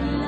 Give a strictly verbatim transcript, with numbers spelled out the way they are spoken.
Bye.